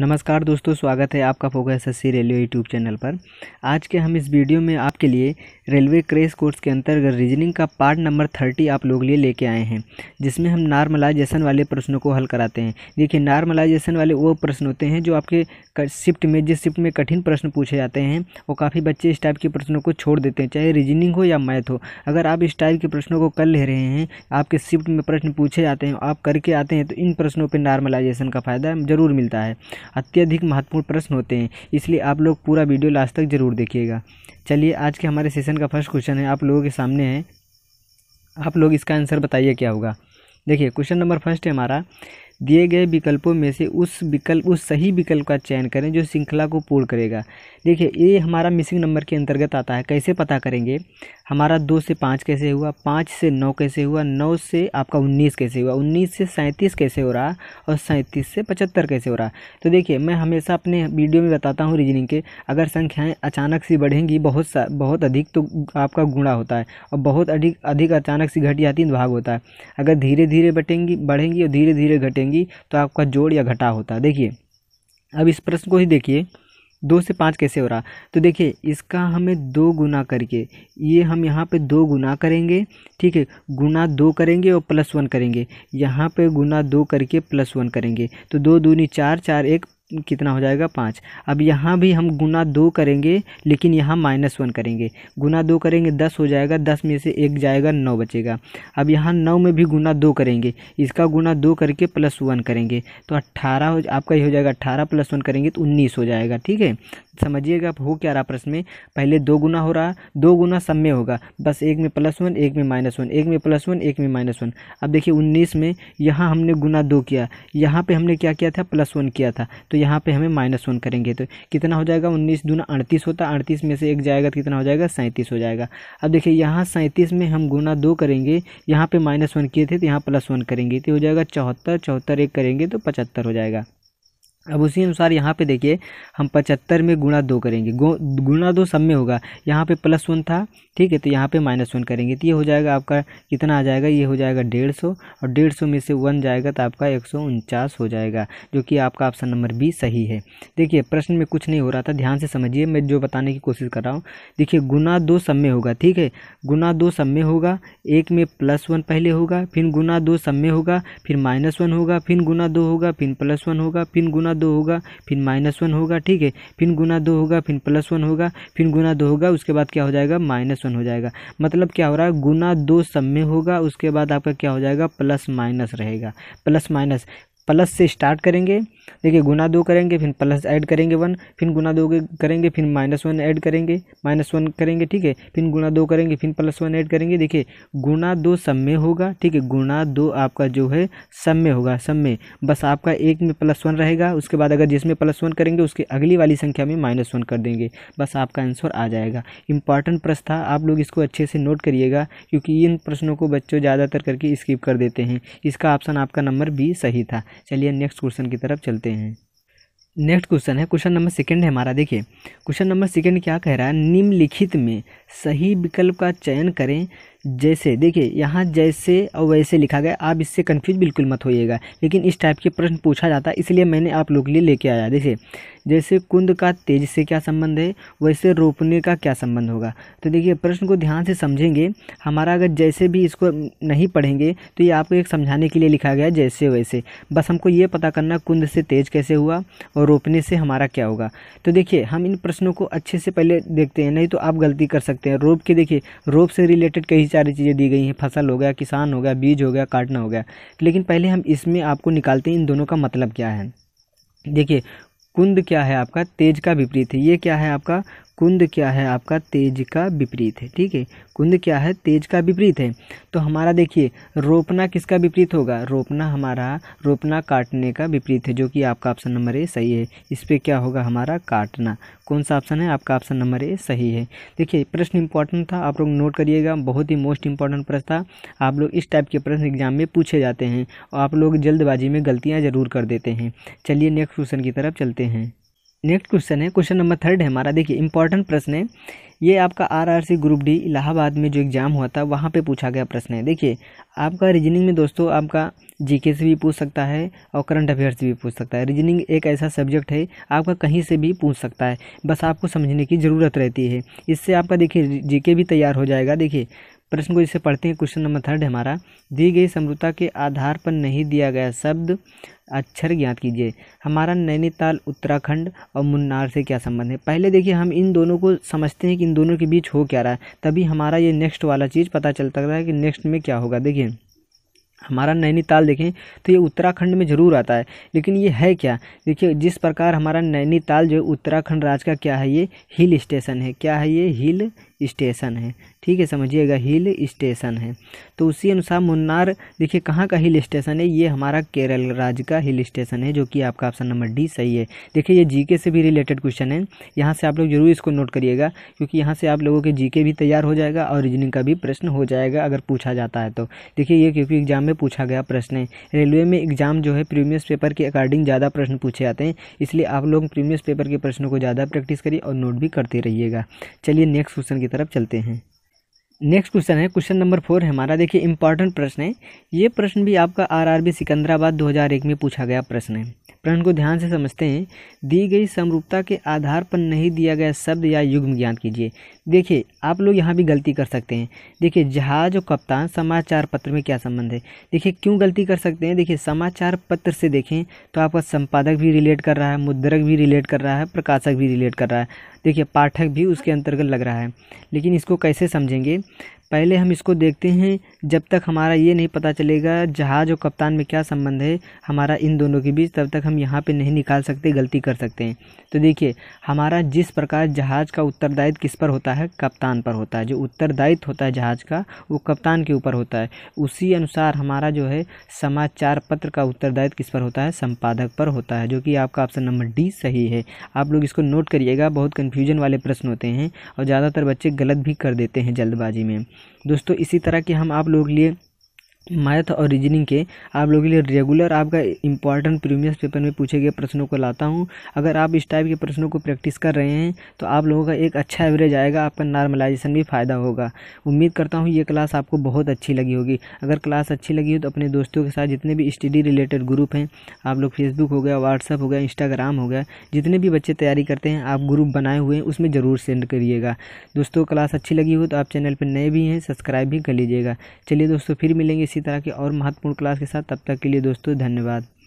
नमस्कार दोस्तों, स्वागत है आपका focus SSC railway YouTube channel पर। आज के हम इस वीडियो में आपके लिए रेलवे क्रैश कोर्स के अंतर्गत रीजनिंग का पार्ट नंबर 30 आप लोग लिए लेके आए हैं, जिसमें हम नॉर्मलाइजेशन वाले प्रश्नों को हल कराते हैं। देखिए, नॉर्मलाइजेशन वाले वो प्रश्न होते हैं जो आपके शिफ्ट में, जिस शिफ्ट में कठिन प्रश्न पूछे जाते हैं, और काफ़ी बच्चे इस टाइप के प्रश्नों को छोड़ देते हैं, चाहे रीजनिंग हो या मैथ हो। अगर आप इस टाइप के प्रश्नों को कर ले रहे हैं, आपके शिफ्ट में प्रश्न पूछे जाते हैं, आप करके आते हैं, तो इन प्रश्नों पर नॉर्मलाइजेशन का फ़ायदा ज़रूर मिलता है। अत्यधिक महत्वपूर्ण प्रश्न होते हैं, इसलिए आप लोग पूरा वीडियो लास्ट तक जरूर देखिएगा। चलिए, आज के हमारे सेशन का फर्स्ट क्वेश्चन है, आप लोगों के सामने है, आप लोग इसका आंसर बताइए क्या होगा। देखिए, क्वेश्चन नंबर फर्स्ट है हमारा, दिए गए विकल्पों में से उस सही विकल्प का चयन करें जो श्रृंखला को पूर्ण करेगा। देखिए, ये हमारा मिसिंग नंबर के अंतर्गत आता है। कैसे पता करेंगे? हमारा 2 से 5 कैसे हुआ, 5 से 9 कैसे हुआ, 9 से आपका 19 कैसे हुआ, 19 से 37 कैसे हो रहा, और 37 से 75 कैसे हो रहा। तो देखिए, मैं हमेशा अपने वीडियो में बताता हूँ रीजनिंग के, अगर संख्याएँ अचानक से बढ़ेंगी बहुत अधिक तो आपका गुणा होता है, और बहुत अधिक अचानक से घट जाती है भाग होता है। अगर धीरे धीरे बढ़ेंगी और धीरे धीरे घटेंगी तो आपका जोड़ या घटा होता है। देखिए, अब इस प्रश्न को ही देखिए, 2 से 5 कैसे हो रहा। तो देखिए, इसका हमें 2 गुना करके, ये हम यहाँ पे 2 गुना करेंगे, ठीक है, गुना 2 करेंगे और +1 करेंगे, यहाँ पे गुना 2 करके +1 करेंगे, तो 2 दूनी 4, 4 1 कितना हो जाएगा, 5। अब यहाँ भी हम गुना 2 करेंगे, लेकिन यहाँ -1 करेंगे, गुना 2 करेंगे 10 हो जाएगा, 10 में से 1 जाएगा, 9 बचेगा। अब यहाँ 9 में भी गुना 2 करेंगे, इसका गुना 2 करके +1 करेंगे, तो 18 आपका ये हो जाएगा, 18 + 1 करेंगे तो 19 हो जाएगा। ठीक है, समझिएगा हो क्या रहा प्रश्न में, पहले 2 गुना हो रहा, 2 गुना सब में होगा, बस एक में +1, एक में -1, एक में +1, एक में -1। अब देखिए, 19 में यहाँ हमने गुना 2 किया, यहाँ पर हमने क्या किया था, +1 किया था, तो यहाँ पे हमें -1 करेंगे, तो कितना हो जाएगा, 19 दूना 38 होता, 38 में से 1 जाएगा तो कितना हो जाएगा, 37 हो जाएगा। अब देखिए, यहाँ 37 में हम गुना 2 करेंगे, यहाँ पे -1 किए थे तो यहाँ +1 करेंगे तो हो जाएगा 74, 74 1 करेंगे तो 75 हो जाएगा। अब उसी अनुसार यहाँ पे देखिए, हम 75 में गुना 2 करेंगे, गुना 2 सब में होगा, यहाँ पे +1 था, ठीक है, तो यहाँ पे -1 करेंगे तो ये हो जाएगा आपका कितना आ जाएगा, ये हो जाएगा 150, और 150 में से 1 जाएगा तो आपका 149 हो जाएगा, जो कि आपका ऑप्शन नंबर B सही है। देखिए, प्रश्न में कुछ नहीं हो रहा था, ध्यान से समझिए, मैं जो बताने की कोशिश कर रहा हूँ। देखिए, गुना 2 सब में होगा, ठीक है, गुना 2 सब में होगा, एक में +1 पहले होगा, फिर गुना 2 सब में होगा, फिर -1 होगा, फिर गुना 2 होगा, फिर +1 होगा, फिर गुना 2 होगा, फिर -1 होगा, ठीक है, फिर गुना 2 होगा, फिर +1 होगा, फिर गुना 2 होगा, उसके बाद क्या हो जाएगा, -1 हो जाएगा। मतलब क्या हो रहा है, गुना 2 सब में होगा, उसके बाद आपका क्या हो जाएगा, +- रहेगा, +-, प्लस से स्टार्ट करेंगे। देखिए, गुना 2 करेंगे, फिर प्लस ऐड करेंगे 1, फिर गुना 2 करेंगे, फिर -1 ऐड करेंगे, -1 करेंगे, ठीक है, फिर गुना 2 करेंगे, फिर +1 ऐड करेंगे। देखिए, गुना 2 सब में होगा, ठीक है, गुना 2 आपका जो है सब में होगा, सब में, बस आपका एक में +1 रहेगा, उसके बाद अगर जिसमें +1 करेंगे उसके अगली वाली संख्या में -1 कर देंगे, बस आपका आंसर आ जाएगा। इंपॉर्टेंट प्रश्न था, आप लोग इसको अच्छे से नोट करिएगा, क्योंकि इन प्रश्नों को बच्चों ज़्यादातर करके स्किप कर देते हैं। इसका ऑप्शन आपका नंबर B सही था। चलिए, नेक्स्ट क्वेश्चन की तरफ चलते हैं। नेक्स्ट क्वेश्चन है, क्वेश्चन नंबर सेकंड है हमारा। देखिए, क्वेश्चन नंबर सेकंड क्या कह रहा है, निम्नलिखित में सही विकल्प का चयन करें जैसे। देखिए, यहाँ जैसे और वैसे लिखा गया, आप इससे कंफ्यूज बिल्कुल मत होइएगा, लेकिन इस टाइप के प्रश्न पूछा जाता है, इसलिए मैंने आप लोग के लिए लेके आया। देखिए, जैसे कुंद का तेज से क्या संबंध है, वैसे रोपने का क्या संबंध होगा। तो देखिए, प्रश्न को ध्यान से समझेंगे, हमारा अगर जैसे भी इसको नहीं पढ़ेंगे तो ये आपको एक समझाने के लिए लिखा गया, जैसे वैसे, बस हमको ये पता करना कुंद से तेज कैसे हुआ और रोपने से हमारा क्या होगा। तो देखिए, हम इन प्रश्नों को अच्छे से पहले देखते हैं, नहीं तो आप गलती कर सकते हैं। रोप के देखिए, रोप से रिलेटेड कई सारी चीज़ें दी गई हैं, फसल हो गया, किसान हो गया, बीज हो गया, काटना हो गया, लेकिन पहले हम इसमें आपको निकालते हैं इन दोनों का मतलब क्या है। देखिए, कुंद क्या है आपका, तेज का विपरीत है, ये क्या है आपका, कुंद क्या है आपका, तेज का विपरीत है, ठीक है, कुंद क्या है, तेज का विपरीत है। तो हमारा देखिए, रोपना किसका विपरीत होगा, रोपना हमारा, रोपना काटने का विपरीत है, जो कि आपका ऑप्शन नंबर A सही है। इस पर क्या होगा हमारा, काटना। कौन सा ऑप्शन है आपका, ऑप्शन नंबर A सही है। देखिए, प्रश्न इंपॉर्टेंट था, आप लोग नोट करिएगा, बहुत ही मोस्ट इंपॉर्टेंट प्रश्न था। आप लोग इस टाइप के प्रश्न एग्जाम में पूछे जाते हैं, और आप लोग जल्दबाजी में गलतियाँ ज़रूर कर देते हैं। चलिए, नेक्स्ट क्वेश्चन की तरफ चलते हैं। नेक्स्ट क्वेश्चन है, क्वेश्चन नंबर 3 है हमारा। देखिए इंपॉर्टेंट प्रश्न है ये आपका, आरआरसी ग्रुप डी इलाहाबाद में जो एग्ज़ाम हुआ था वहाँ पे पूछा गया प्रश्न है। देखिए आपका रीजनिंग में दोस्तों आपका जीके से भी पूछ सकता है और करंट अफेयर्स भी पूछ सकता है। रीजनिंग एक ऐसा सब्जेक्ट है आपका कहीं से भी पूछ सकता है, बस आपको समझने की ज़रूरत रहती है। इससे आपका देखिए जीके भी तैयार हो जाएगा। देखिए प्रश्न को जिसे पढ़ते हैं, क्वेश्चन नंबर 3 हमारा। दी गई समरूपता के आधार पर नहीं दिया गया शब्द अक्षर ज्ञात कीजिए। हमारा नैनीताल, उत्तराखंड और मुन्नार से क्या संबंध है? पहले देखिए हम इन दोनों को समझते हैं कि इन दोनों के बीच हो क्या रहा है, तभी हमारा ये नेक्स्ट वाला चीज़ पता चलता है कि नेक्स्ट में क्या होगा। देखिए हमारा नैनीताल देखें तो ये उत्तराखंड में ज़रूर आता है, लेकिन ये है क्या? देखिए जिस प्रकार हमारा नैनीताल जो उत्तराखंड राज्य का क्या है, ये हिल स्टेशन है। क्या है? ये हिल स्टेशन है, ठीक है, समझिएगा हिल स्टेशन है। तो उसी अनुसार मुन्नार देखिए कहाँ का हिल स्टेशन है, ये हमारा केरल राज्य का हिल स्टेशन है, जो कि आपका ऑप्शन नंबर डी सही है। देखिए ये जीके से भी रिलेटेड क्वेश्चन है, यहाँ से आप लोग जरूर इसको नोट करिएगा, क्योंकि यहाँ से आप लोगों के जीके भी तैयार हो जाएगा और रीजनिंग का भी प्रश्न हो जाएगा अगर पूछा जाता है तो। देखिए ये क्योंकि एग्जाम में पूछा गया प्रश्न है। रेलवे में एग्जाम जो है प्रीवियस पेपर के अकॉर्डिंग ज़्यादा प्रश्न पूछे जाते हैं, इसलिए आप लोग प्रीवियस पेपर के प्रश्नों को ज़्यादा प्रैक्टिस करिए और नोट भी करते रहिएगा। चलिए नेक्स्ट क्वेश्चन की तरफ चलते हैं। नेक्स्ट क्वेश्चन है, क्वेश्चन नंबर 4 है हमारा। देखिए इंपॉर्टेंट प्रश्न है, ये प्रश्न भी आपका आरआरबी सिकंदराबाद 2001 में पूछा गया प्रश्न है। प्रश्न को ध्यान से समझते हैं। दी गई समरूपता के आधार पर नहीं दिया गया शब्द या युग्म ज्ञात कीजिए। देखिए आप लोग यहाँ भी गलती कर सकते हैं। देखिए जहाज और कप्तान समाचार पत्र में क्या संबंध है? देखिए क्यों गलती कर सकते हैं? देखिए समाचार पत्र से देखें तो आपका संपादक भी रिलेट कर रहा है, मुद्रक भी रिलेट कर रहा है, प्रकाशक भी रिलेट कर रहा है, देखिए पाठक भी उसके अंतर्गत लग रहा है। लेकिन इसको कैसे समझेंगे? पहले हम इसको देखते हैं, जब तक हमारा ये नहीं पता चलेगा जहाज और कप्तान में क्या संबंध है हमारा इन दोनों के बीच, तब तक हम यहाँ पे नहीं निकाल सकते, गलती कर सकते हैं। तो देखिए हमारा जिस प्रकार जहाज का उत्तरदायित्व किस पर होता है? कप्तान पर होता है। जो उत्तरदायित्व होता है जहाज का वो कप्तान के ऊपर होता है। उसी अनुसार हमारा जो है समाचार पत्र का उत्तरदायित्व किस पर होता है? संपादक पर होता है, जो कि आपका ऑप्शन नंबर डी सही है। आप लोग इसको नोट करिएगा, बहुत कन्फ्यूजन वाले प्रश्न होते हैं और ज़्यादातर बच्चे गलत भी कर देते हैं जल्दबाजी में। दोस्तों इसी तरह के हम आप लोगों के लिए मैथ और रीजनिंग के आप लोगों के लिए रेगुलर आपका इंपॉर्टेंट प्रीवियस पेपर में पूछे गए प्रश्नों को लाता हूं। अगर आप इस टाइप के प्रश्नों को प्रैक्टिस कर रहे हैं तो आप लोगों का एक अच्छा एवरेज आएगा, आपका नॉर्मलाइजेशन भी फ़ायदा होगा। उम्मीद करता हूं ये क्लास आपको बहुत अच्छी लगी होगी। अगर क्लास अच्छी लगी हो तो अपने दोस्तों के साथ, जितने भी स्टडी रिलेटेड ग्रुप हैं आप लोग, फेसबुक हो गया, व्हाट्सअप हो गया, इंस्टाग्राम हो गया, जितने भी बच्चे तैयारी करते हैं आप ग्रुप बनाए हुए हैं उसमें ज़रूर सेंड करिएगा। दोस्तों क्लास अच्छी लगी हो तो आप चैनल पर नए भी हैं, सब्सक्राइब भी कर लीजिएगा। चलिए दोस्तों फिर मिलेंगे इसी तरह के और महत्वपूर्ण क्लास के साथ। तब तक के लिए दोस्तों धन्यवाद।